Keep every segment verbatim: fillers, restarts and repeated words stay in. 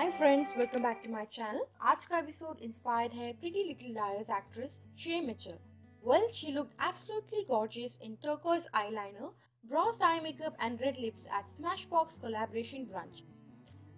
Hi friends, welcome back to my channel. आज का episode inspired है pretty little liars actress Shay Mitchell. Well, she looked absolutely gorgeous in turquoise eyeliner, bronze eye makeup and red lips at Smashbox collaboration branch.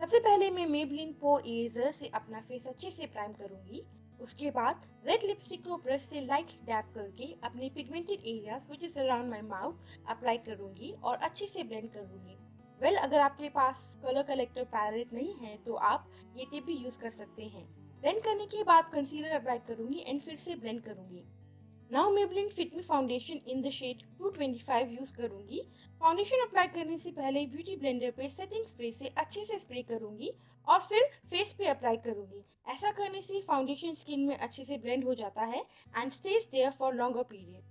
सबसे पहले मैं Maybelline पोर एज़र से अपना face अच्छे से प्राइम करूंगी। उसके बाद रेड लिपस्टिक को ब्रश से लाइट डैप करके अपने pigmented areas which is around my mouth apply करूंगी और अच्छे से ब्लेंड करूंगी। वेल well, अगर आपके पास कलर कलेक्टर पैलेट नहीं है तो आप ये टिप भी यूज कर सकते हैं। ब्लेंड करने के बाद कंसीलर अप्लाई करूंगी एंड फिर से ब्लेंड करूंगी। Now Maybelline fitting foundation in the shade two two five use करूंगी। फाउंडेशन अप्लाई करने से पहले ब्यूटी ब्लेंडर पे सेटिंग स्प्रे से अच्छे से स्प्रे करूंगी और फिर फेस पे अप्लाई करूंगी। ऐसा करने से फाउंडेशन स्किन में अच्छे से ब्लेंड हो जाता है and stage there for longer period.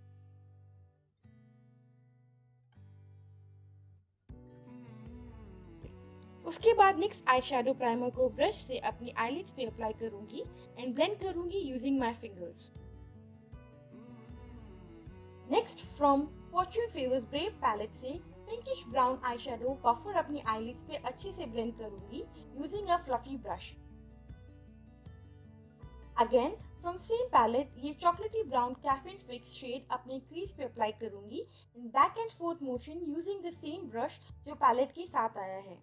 उसके बाद नेक्स्ट आई शेडो प्राइमर को ब्रश से अपनी आईलिड्स पे अप्लाई करूंगी एंड ब्लेंड करूंगी using my fingers. Next from fortune favours brave palette से pinkish brown eye shadow buffer अपनी आईलिड्स पे अच्छे से ब्लेंड करूंगी using a fluffy brush. Again from same palette ये चॉकलेटी ब्राउन कैफीन फिक्स शेड अपने क्रीज पे अप्लाई करूंगी in back and fourth motion using the same brush जो पैलेट के साथ आया है।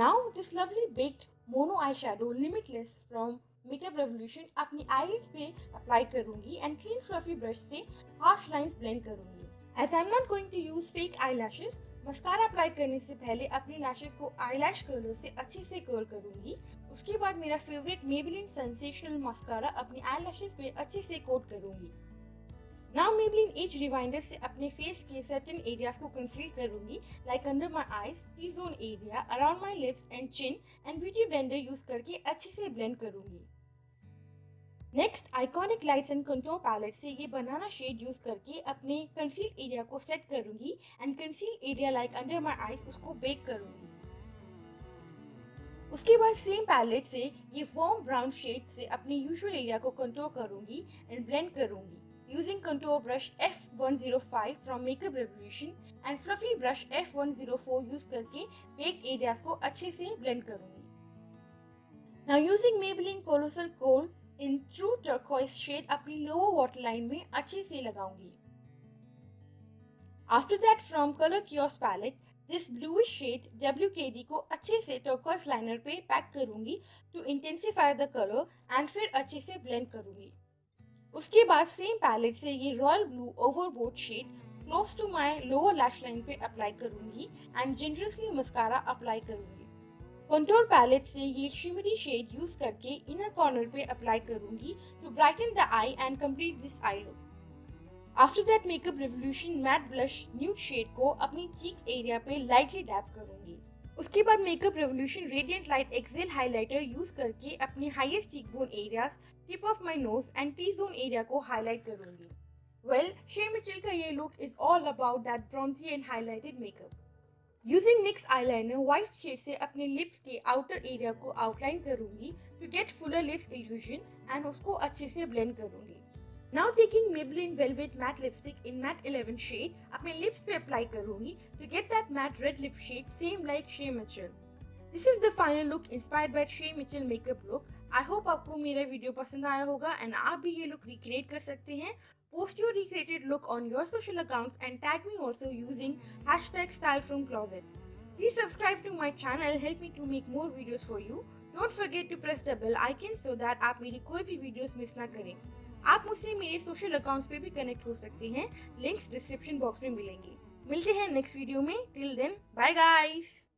Now this lovely baked mono eyeshadow Limitless from Makeup Revolution अपनी eyelids पे apply करूंगी and clean fluffy brush से harsh lines blend करूंगी। As I'm not going to use fake eyelashes, mascara apply करने से पहले अपनी lashes को eyelash curler से अच्छे से curl करूंगी। उसके बाद मेरा favorite Maybelline Sensational mascara अपनी eyelashes पे अच्छे से coat करूंगी। Now Maybelline Age Rewind से अपने फेस के certain areas को conceal करूंगी, like under my eyes, T-zone area, around my lips and chin, and beauty blender use करके अच्छे से blend करूंगी। Next Iconic Lights and Contour Palette से ये banana shade use करके अपने conceal area को set करूंगी and conceal area like under my eyes उसको bake करूंगी। उसके बाद सेम पैलेट से ये warm brown shade से अपने usual area को contour करूंगी and blend करूंगी। Using contour brush F one oh five from Makeup Revolution and fluffy brush F one oh four use करके baked areas को अच्छे से blend करूँगी। Now using Maybelline Colossal Coal in true turquoise shade अपनी lower waterline में अच्छे से लगाऊंगी। After that from Color Kios Palette this bluish shade W K D को अच्छे से turquoise liner पे pack करूँगी to intensify the color and फिर अच्छे से blend करूँगी। उसके बाद सेम पैलेट से ये royal blue overboard shade close to my lower lash line पे अप्लाई करूंगी एंड जेनरसली मस्कारा अप्लाई करूंगी। कंटूर पैलेट से ये शिमरी शेड यूज करके इनर कॉर्नर पे अप्लाई करूंगी to brighten the eye and complete this eye look. After that makeup revolution matte blush nude shade को अपनी चीक एरिया पे lightly dab करूंगी। उसके बाद makeup revolution radiant light excel highlighter use करके अपने highest cheekbone areas, tip of my nose and T zone area को highlight करूंगी। वेल, शे मिचेल का ये look is all about that bronzy and highlighted makeup. Using next eyeliner white shade से अपने lips के outer area को outline करूंगी to get fuller lips illusion and उसको अच्छे से ब्लेंड करूंगी। Now taking Maybelline velvet matte lipstick in matte eleven shade अपने लिप्स पे अप्लाई करूंगी to gate that matte red lip shade same like Shay Mitchell. This is the final look inspired by Shay Mitchell makeup look. I hope आपको मेरा video पसंद आया होगा and आप भी ये लुक रिक्रिएट कर सकते हैं। Post your recreated look on your social accounts and tag me also using hashtag style from closet. Please subscribe to my channel, help me to make more videos for you. Don't forget to press the bell icon so that आप मेरी कोई भी videos miss ना करें। आप मुझसे मेरे social accounts पे भी कनेक्ट हो सकते हैं, लिंक्स डिस्क्रिप्शन बॉक्स में मिलेंगे। मिलते हैं नेक्स्ट वीडियो में, टिल देन बाय गाइस।